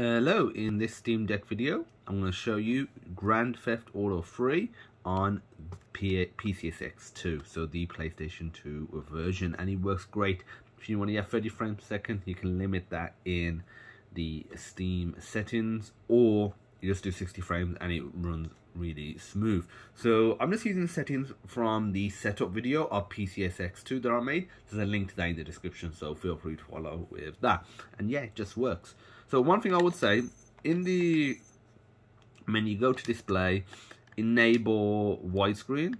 Hello, in this Steam Deck video I'm going to show you Grand Theft Auto 3 on PCSX2, so the PlayStation 2 version, and it works great. If you want to have 30 frames per second, you can limit that in the Steam settings, or you just do 60 frames and it runs really smooth. So I'm just using settings from the setup video of PCSX2 that I made. There's a link to that in the description, so feel free to follow with that. And yeah, it just works. So one thing I would say, in the menu, go to display, enable widescreen.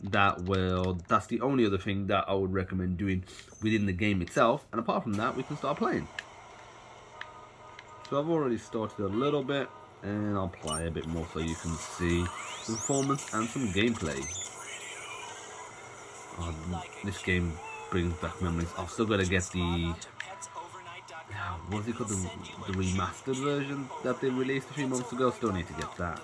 That's the only other thing that I would recommend doing within the game itself. And apart from that, we can start playing. So I've already started a little bit, and I'll play a bit more so you can see the performance and some gameplay. This game brings back memories. I've still got to get the, what's it called, the remastered version that they released a few months ago. Still need to get that.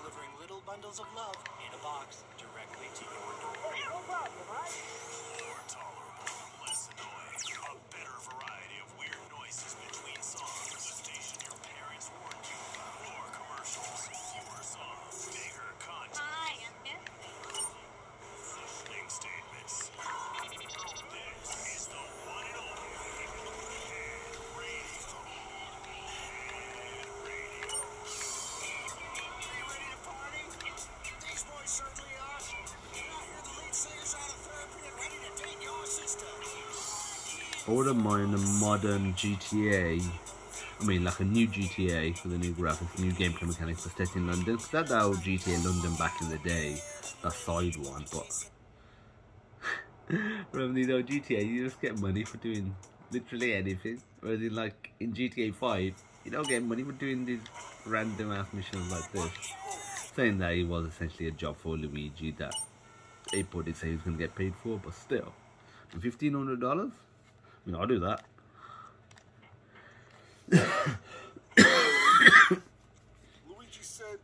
I wouldn't mind a modern GTA, like a new GTA for the new graphics, new gameplay mechanics for set in London. Because that's how GTA London back in the day, that side one, but remember, the old GTA, you just get money for doing literally anything. Whereas in, like, in GTA 5, you don't get money for doing these random ass missions like this. Saying that, it was essentially a job for Luigi that April did say he was going to get paid for, but still. $1,500? I mean, I'll do that. Luigi said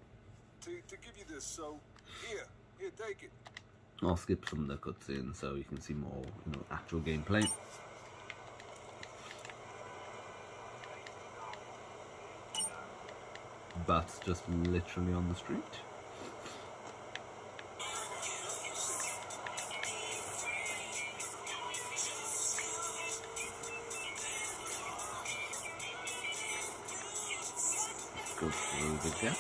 to give you this, so here, take it. I'll skip some of the cuts in so you can see more, actual gameplay. That's just literally on the street. Go through the gap.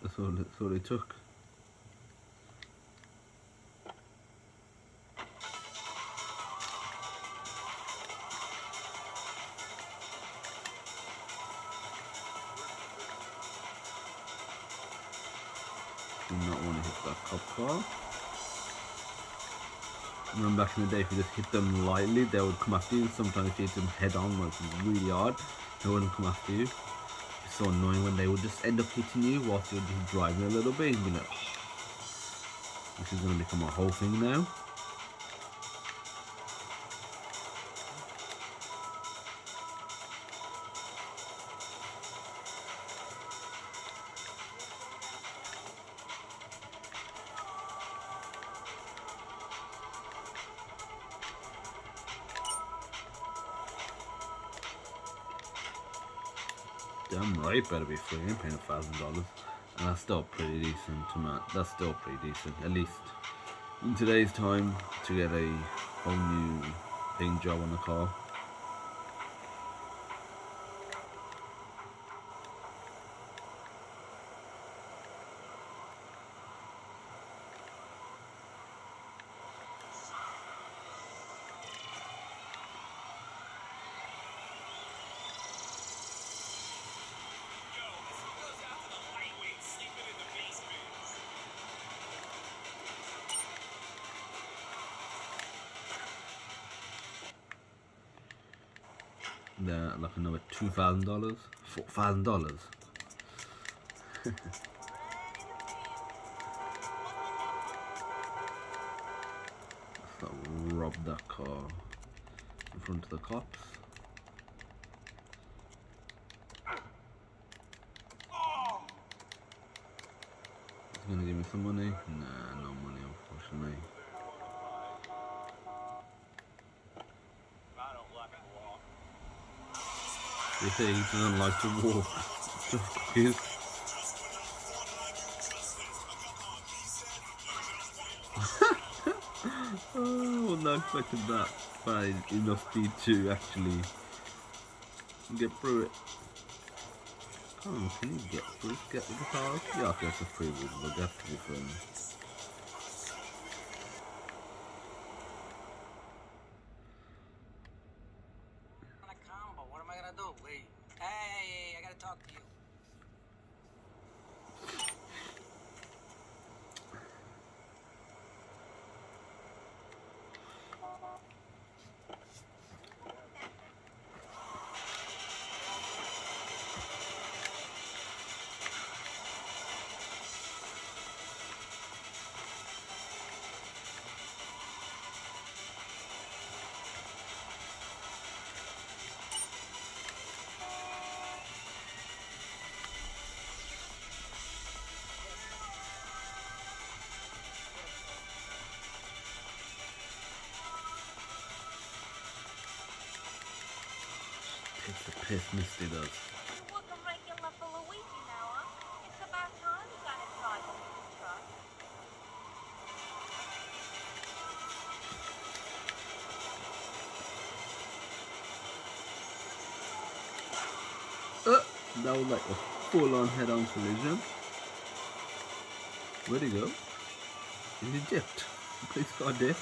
That's all it took. Do not want to hit that cop car. Remember back in the day, if you just hit them lightly, they would come after you. Sometimes if you hit them head on, like really hard, they wouldn't come after you. So annoying when they would just end up hitting you whilst you're just driving a little bit, and you're like, this is going to become a whole thing now. Damn right, better be free. I'm paying $1,000, and that's still pretty decent amount. That's still pretty decent, at least in today's time, to get a whole new paint job on the car. they're like another $2,000, $4,000. So rob that car in front of the cops. It's gonna give me some money. Nah, no money, unfortunately. They say he doesn't like to walk. Just confused. Oh, I not expected that by enough speed to actually get through it. Oh, can you get through? Get the guitar? Yeah, I guess it's pretty good, but that to be fun. It's the piss Misty does. Looking regular for Luigi now, huh? It's about time you got inside the truck. That was like a full-on head-on collision. Where'd he go? Is he dipped? The police car dipped.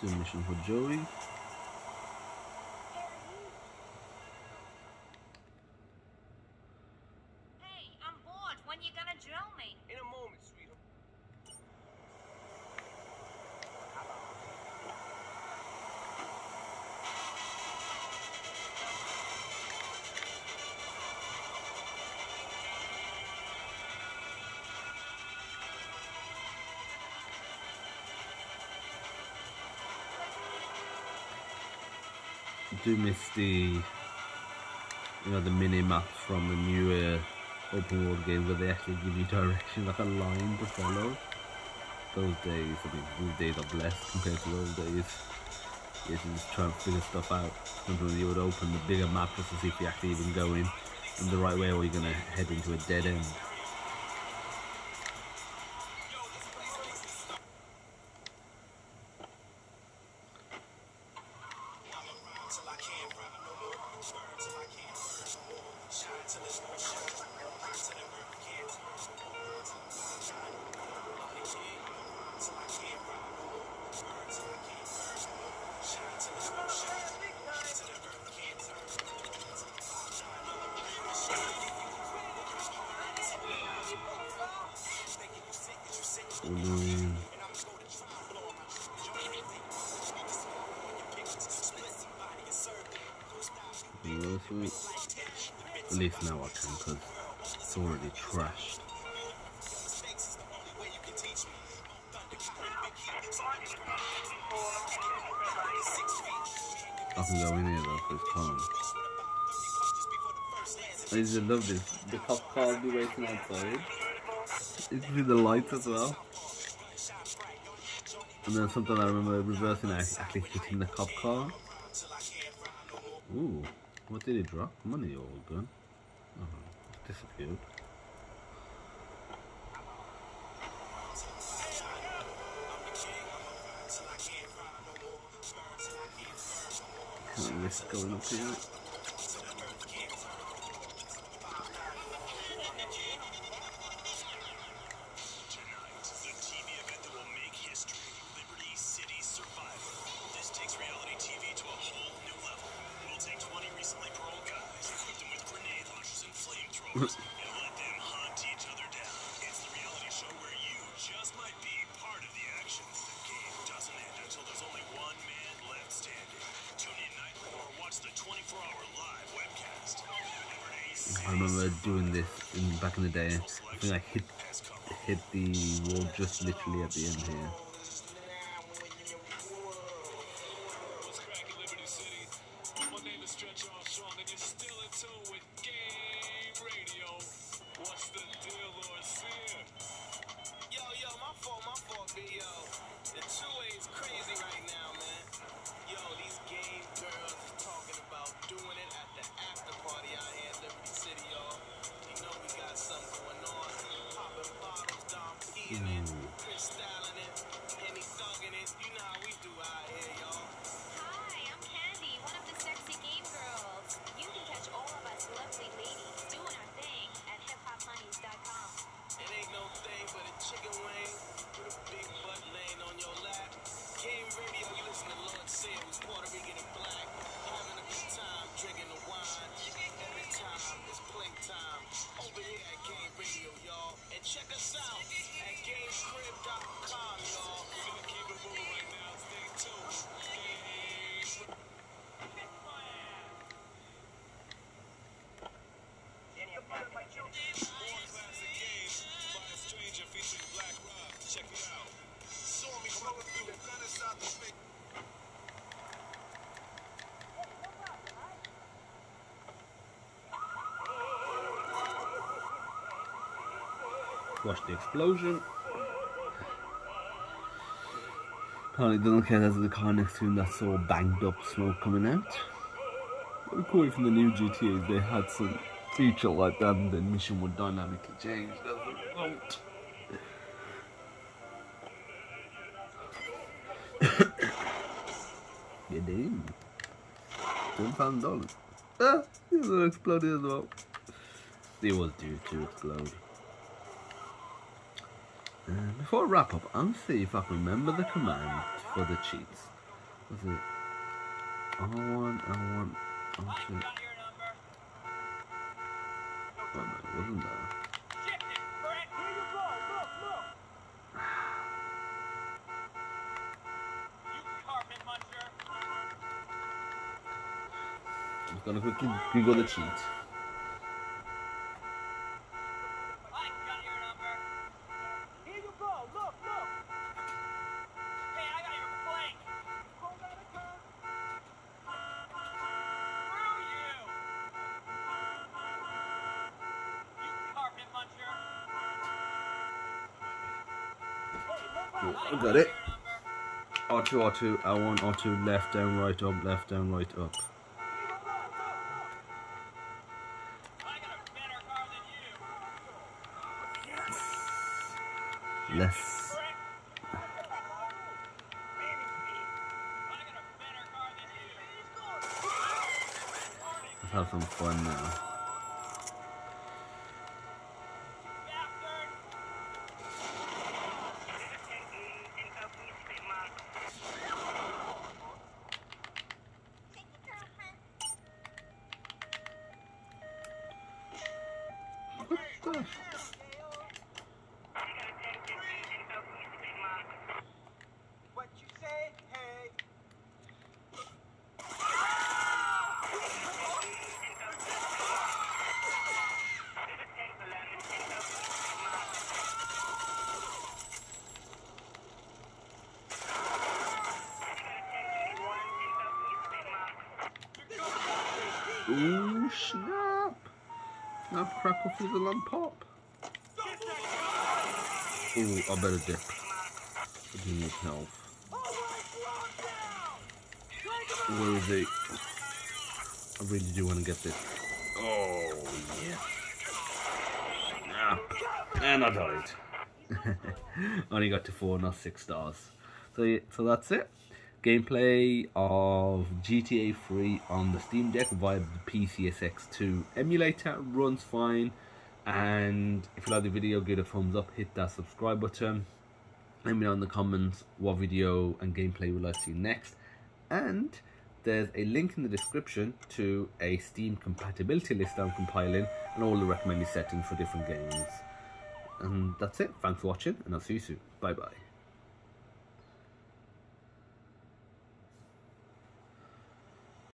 Do a mission for Joey. Hey, I'm bored. When you gonna drill me? In a moment, sweetheart. I do miss the, you know, the mini maps from the new open world game where they actually give you direction, like a line to follow. Those days, I mean, these days are blessed compared to those days. You just try and figure stuff out. Sometimes you would open the bigger map just to see if you're actually even going in the right way or you're going to head into a dead end. At least now I can, because it's already trashed. I can go in here though, for it's calm. I just love this. The cop car will be waiting outside. It's with the lights as well. And then something I remember reversing, actually hitting the cop car. Ooh, what did he drop? Money or a gun? Oh, it disappeared. Can't risk going up here. I remember doing this in back in the day. I think I hit the wall just literally at the end here. Watch the explosion. Apparently doesn't care there's the car next to him that's all banged up, smoke coming out. According from the new GTA, they had some feature like that and the mission would dynamically change as a result. Get in. $1,000. Ah, these are exploding as well. They was due to explode. Before I wrap up, I'll see if I can remember the command for the cheats. Was it R1, R1, oh no, it wasn't there. I'm just gonna quickly Google the cheat. I got it. R2, R2, R1, R2, left, down, right, up, left, down, right, up. Yes. Let's have some fun now. Ooh, snap! Now crack off with a lump pop. Ooh, I better dip. I do need health. Where is it? I really do want to get this. Oh, yeah. And I died. Only got to 4, not 6 stars. So that's it. Gameplay of GTA 3 on the Steam Deck via the PCSX2 emulator. Runs fine. And if you like the video, give it a thumbs up, hit that subscribe button. Let me know in the comments what video and gameplay we'll like to see next. And there's a link in the description to a Steam compatibility list I'm compiling and all the recommended settings for different games. And that's it. Thanks for watching, and I'll see you soon. Bye bye.